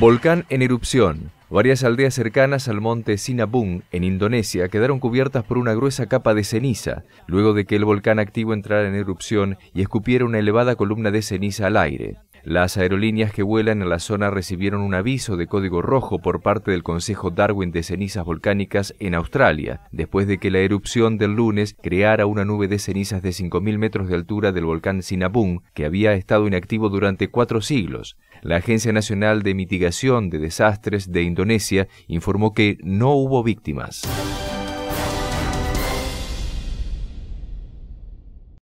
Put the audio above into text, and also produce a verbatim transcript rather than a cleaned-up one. Volcán en erupción. Varias aldeas cercanas al monte Sinabung, en Indonesia, quedaron cubiertas por una gruesa capa de ceniza, luego de que el volcán activo entrara en erupción y escupiera una elevada columna de ceniza al aire. Las aerolíneas que vuelan a la zona recibieron un aviso de código rojo por parte del Consejo Darwin de Cenizas Volcánicas en Australia, después de que la erupción del lunes creara una nube de cenizas de cinco mil metros de altura del volcán Sinabung, que había estado inactivo durante cuatro siglos. La Agencia Nacional de Mitigación de Desastres de Indonesia informó que no hubo víctimas.